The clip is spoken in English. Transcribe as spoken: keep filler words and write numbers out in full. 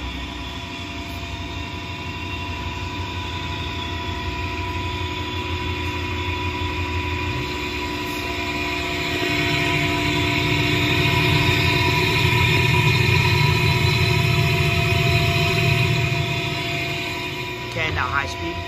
off. Okay, now high speed.